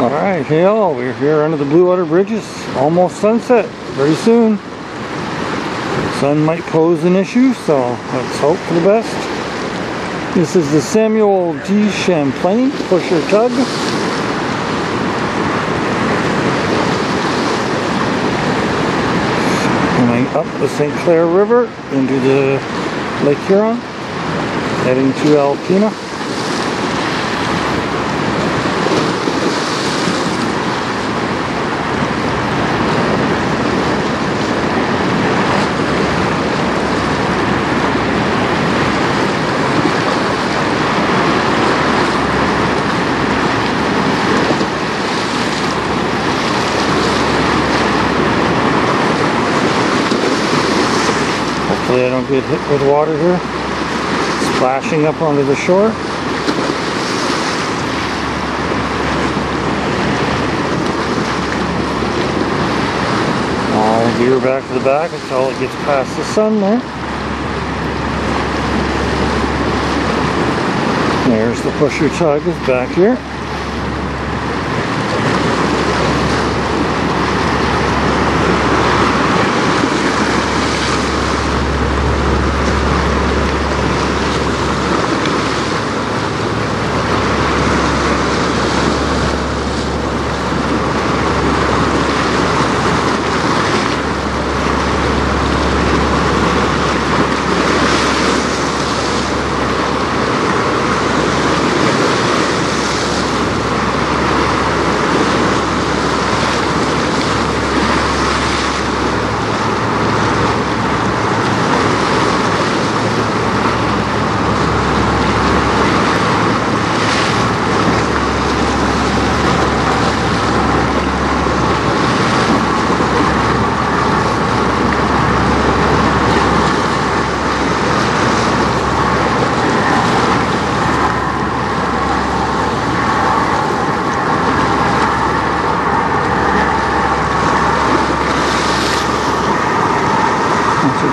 All right, hey all, we're here under the Bluewater Bridges. Almost sunset, very soon. The sun might pose an issue, so let's hope for the best. This is the Samuel D. Champlain pusher tug. Coming up the St. Clair River into the Lake Huron, heading to Alpena. I don't get hit with water here. Splashing up onto the shore. I'll veer back to the back until it gets past the sun there. There's the pusher tug is back here.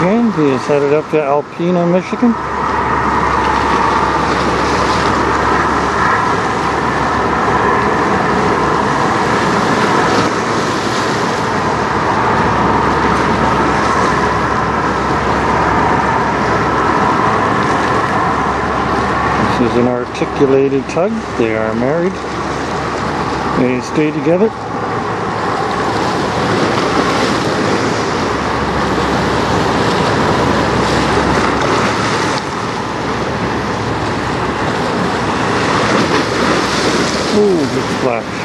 Again, he is headed up to Alpena, Michigan. This is an articulated tug. They are married. They stay together. Ooh, good splash.